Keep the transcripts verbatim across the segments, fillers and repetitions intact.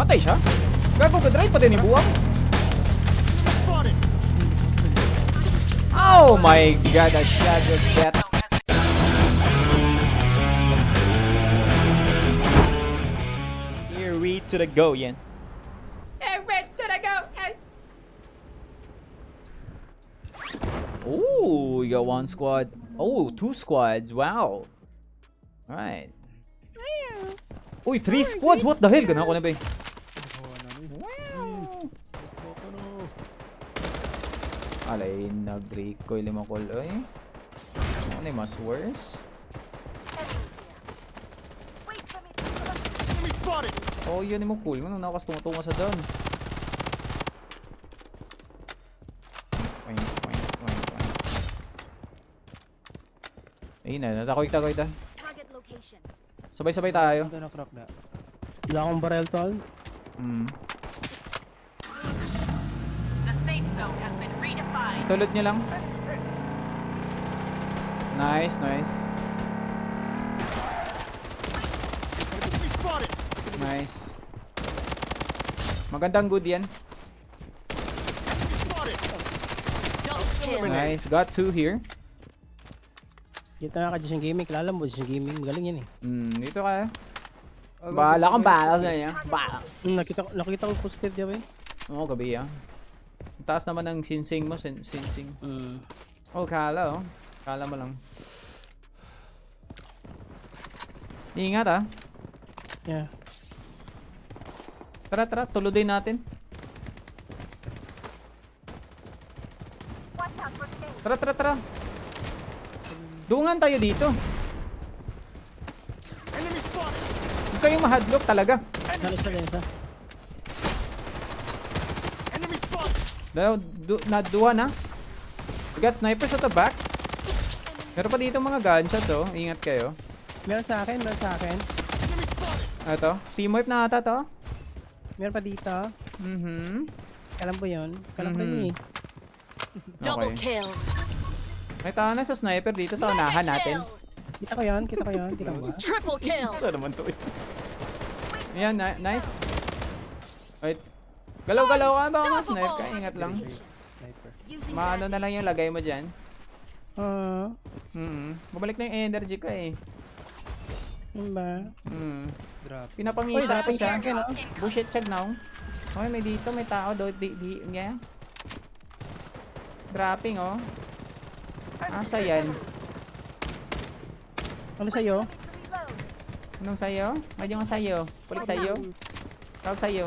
Namatay siya? Gago ka, drive pa din ni buwang. Oh my god, I shot your death. Here we to the go, yan. Here we to the go, yan. Ooh, you got one squad. Oh, two squads, wow. Alright. Ooh, three squads, what the hell? Ganaw ko na ba? Alay, nag-recoil yung mga call, oy. Ano yung mas worse? Oh, yun yung mga cool. Manong nakas tumutunga sa down. Ayun na, natakoy-takoy ta. Sabay-sabay tayo. Wala akong barrel tol. Hmm. Tulod nyo lang. Nice, nice. Nice. Magandang good yan. Nice, got two here. Dito na ka Jushin Gaming, kilala mo Jushin Gaming, magaling yan eh. Hmm, dito ka. Bahala kang bahala sa niya. Bahala. Nakita ko positive diya ba eh. Oo, gabi ah. Taas naman ng sinsing mo, sin sinsing. Mm. Oh, kala oh. Kala mo lang. Ingat ah. Yeah. Tara, tara. Tuludin natin. Tara, tara, tara. Dungan tayo dito. Huwag kayong mahadlock talaga. Daw, naduwa na. We got snipers at the back. Meron pa dito mga gunshot oh. Ingat kayo. Meron sa akin, meron sa akin. Ito, team wipe na ata to. Meron pa dito. Mhm. Alam mo 'yon. Alam ko 'yun. Double kill. May tao na sa sniper dito sa unahan natin. Kita ko 'yon, kita ko 'yon. Kita mo. Triple kill. Saan naman to? Ayan, nice. Wait. Galaw-galaw ka, baka ma-snipe ka, ingat lang. Maano na lang yung lagay mo dyan. Oo. Uh, mm-hmm. Babalik na yung energy ko eh. Yun ba? Mm. Pinapangita ko siya. Bullshit chag now. Okay, may dito, may tao. Do, di, di, yeah. Dropping oh. Asa yan? Ano sa'yo? Anong sa'yo? Medyo nga sa'yo. Pulik sa'yo. Tawag sa'yo.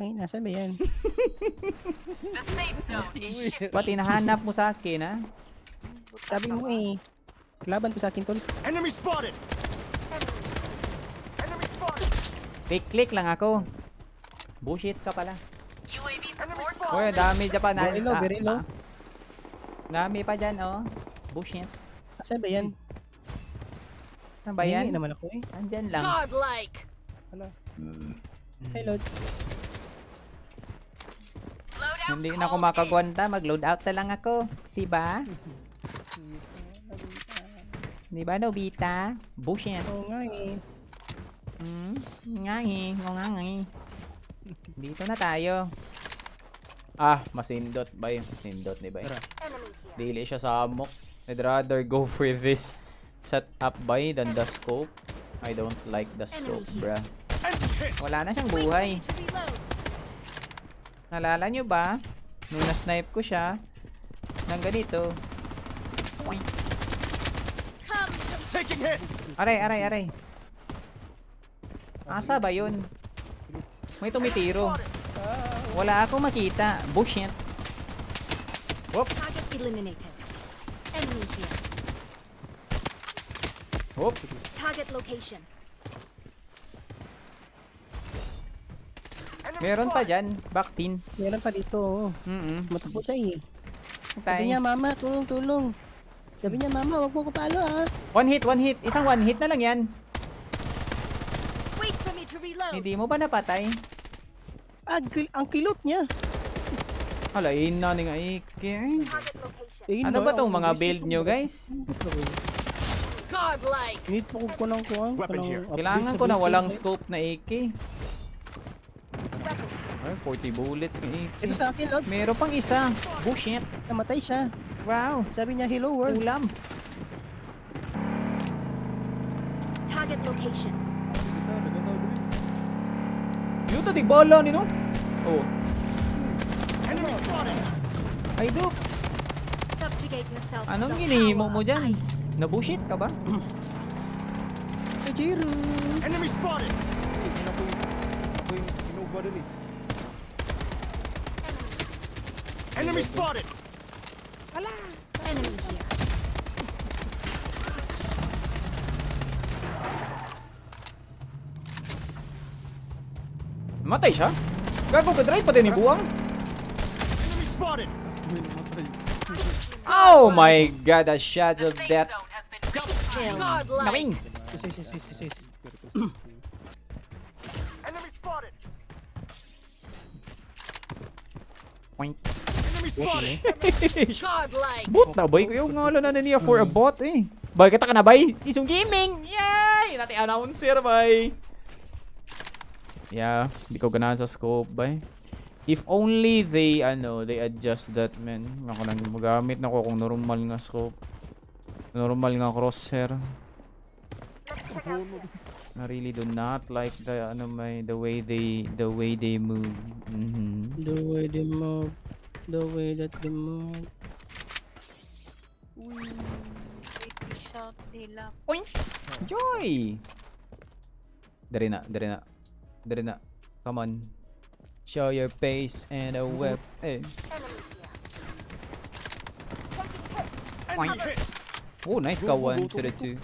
Ay, nasaan ba yan? Ba't hinahanap mo sa akin, ha? Sabi mo eh. Laban po sa akin, tol. Enemy spotted! Enemy spotted! Click-click lang ako. Bullshit ka pala. Uy, dami dyan pa. Very low, very low. Dami pa dyan, oh. Bullshit. Nasaan ba yan? Nasaan ba yan? Hindi naman ako eh. Andyan lang. Godlike! Hey, Lord. Hindi na ako makagwanta, mag-load out na lang ako. Diba? Diba, Nobita? Bullshit. Oo nga eh. Hmm? Nga eh. Oo nga eh. Dito na tayo. Ah, masindot ba yun? Masindot, diba yun? Dili siya sa amok. I'd rather go for this setup ba yun than the scope. I don't like the scope, bruh. Wala na siyang buhay. Nalala nyo ba? Nung na-snipe ko siya nang ganito. Aray, aray, aray. Asa ba yun? May tumitiro. Wala akong makita. Bullshit. Whoop. Whoop. Target location. Meron pa dyan, Baktin. Meron pa dito. Mm-mm. Matapo tayo eh. Sabi niya, mama, tulong, tulong. Sabi niya, mama, wag mo ko palo ah. One hit, one hit. Isang one hit na lang yan. Wait for me to reload. Hindi mo ba napatay? Ah, ang kilot niya. Hala, yun na nga ikin. Ano ba itong mga build nyo guys? Need po ko ng kuwang. Kailangan ko na walang scope na A K. Ay, forty bullets ng A K. Ito sa akin, Lods. Meron pang isa. Bullshit. Namatay siya. Wow. Sabi niya, hello world. Ulam. Target location. Yuto, tigbala nino. Oh. Enemy spotted. Ay, Duke. Anong ginihimo mo dyan? Nabullshit ka ba? Ay, Jiro. Enemy spotted. Enemy spotted. Wala. Enemy here. Matay siya? Gago ka, drive pa din ibuang. Enemy spotted. Oh my god, the shots of death. Nawing. Point. Bot na bay? Yung ngalo na niya for a bot eh. Bakit ka na bay? Isong gaming! Yay! Nati announcer bay! Yeah, di ko ganahan sa scope bay. If only they, ano, they adjust that man. Ako nang magamit na ko kung normal nga scope. Normal nga crosshair. I really do not like the ano may the way they the way they move. Mm-hmm. The way they move, the way that they move. Uy, baby shot nila. Oy, joy. Dari na, dari na, dari na. Come on, show your face and a whip. Eh. Oh, nice go one to the two.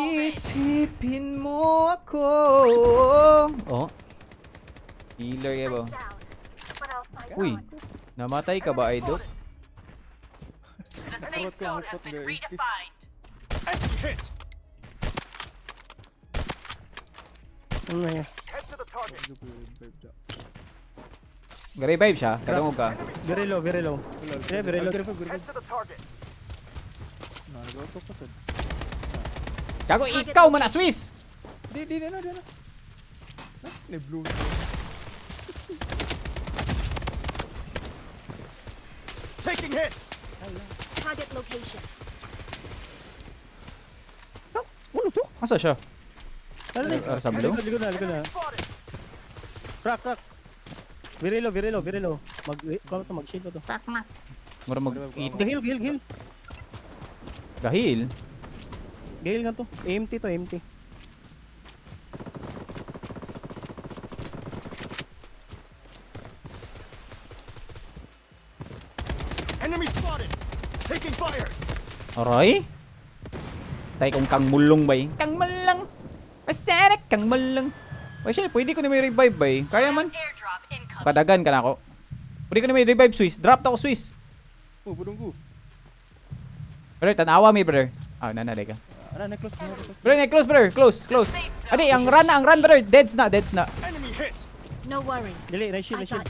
Isipin mo ako. Oh. Healer ka ba? Uy, namatay ka ba, Idol? Gari vibe siya? Katungog ka? Very low, very low. Very low. Gago, ikaw man na Swiss. Di di na di na. Ne blue. Taking hits. Target location. Oh, ulo to. Asa siya? Dali, sa blue. Ligod na, ligod na. Crack, crack. Virelo, virelo, virelo. Mag ko to mag-shield to. Crack na. Mura mag-eat. Heal, heal, heal. Dahil Gale nga to. Empty to, empty. Enemy spotted. Taking fire. Aray. Tay kong kang mulong ba eh? Kang malang. Masarik kang malang. Well, actually, pwede ko na may revive ba eh? Kaya man. Padagan ka na ako. Pwede ko na may revive, Swiss. Drop ako, Swiss. Oh, budong ko. Pero tanawa mi, brother. Ah, nananay ka. Bro, neclose, bro, neclose, bro, close, close. Adi, ang run na, ang run, bro. Deads na, deads na. Enemy hit. No worry. Dali, right shield, right shield.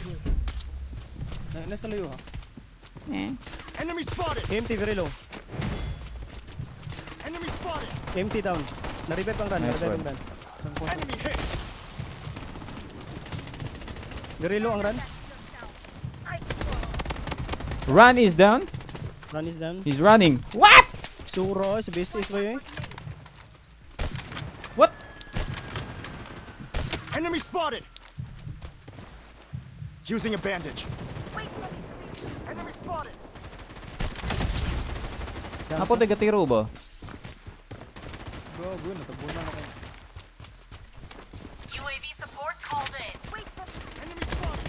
Nasa layo ha. Eh. Enemy spotted. Empty, very low. Enemy spotted. Empty down. Na-revive ang run, na-revive ang run. Enemy hit. Very low ang run. Run is down. Run is down. He's running. What? Suro, sa business ba yun? What? Enemy spotted! Using a bandage. Enemy spotted! Apo taga-tiro ba? Bro, bro, natabunan ako. U A V support called in. Enemy spotted!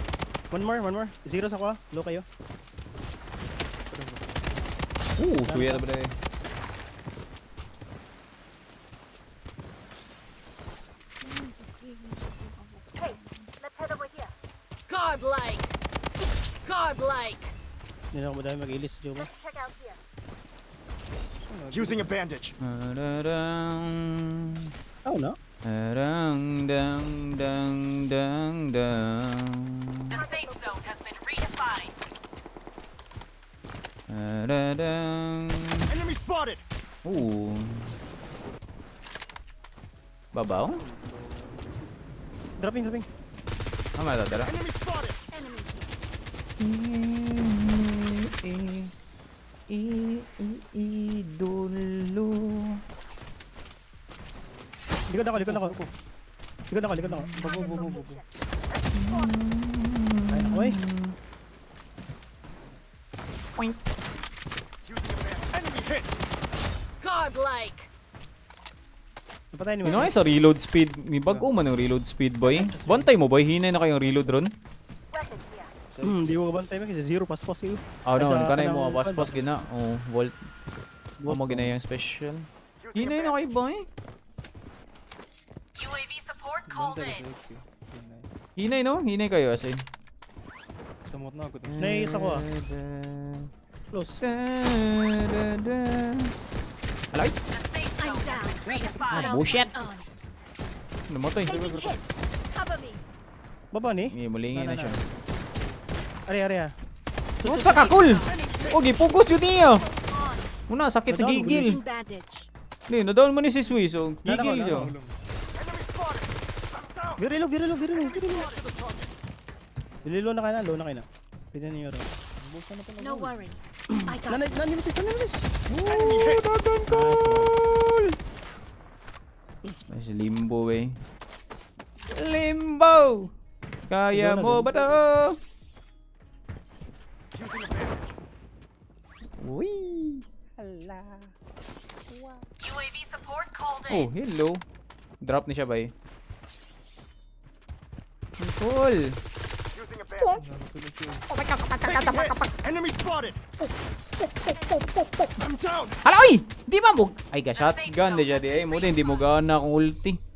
One more, one more. Zero sa ko, low kayo. Ooh, kuya na ba na eh. Godlike! Godlike! Let's check out here. Using a bandage. Oh no. Dang, dang, dang, dang, dang. The safe zone has been redefined. Enemy spotted. Ooh. Babaw. Dropping, dropping. I'm out of there. Enemy spotted. Enemy. I idolo. Likod ako, likod ako. Likod ako, likod ako. Bugo, bugo, bugo. Ay, naku eh. Point. Enemy hit. Godlike. Napatay niyo. Ano ay sa reload speed? May bago man ang reload speed, boy. Bantay mo, boy. Hinay na kayong reload ron. Hmm, di ko kabantay mo kasi zero pass pass yun. Oh no, ano ka na yung mga pass pass gina. Oh, vault. Huwag mo gina yung special. Hinay na kayo boy. Hinay no? Hinay kayo as in. Samot na ako. Naiisa ko ah. Close. Alay! Ah, bullshit! Namatay. Baba ni? May mulingin na siya. Are are. Doon sa kakul. O gipugos yun niya. Una sakit sa gigil. Ni, na-down mo ni si Swiss o gigil yo. Virilo, virilo, virilo. Virilo na kayo na, low na kayo na. Pinin niyo raw. No worry. I got. Nanin mo si Swiss. Oh, down goal. Nice limbo eh. Limbo. Kaya mo ba 'to? Wee. Hala. U A V support called in. Oh, hello. Drop ni siya ba eh. Cool. Oh my god. Enemy spotted. I'm down. Hala, oy. Di ba mo? Ay, ga shotgun deja di ay mo din di mo gana kung ulti.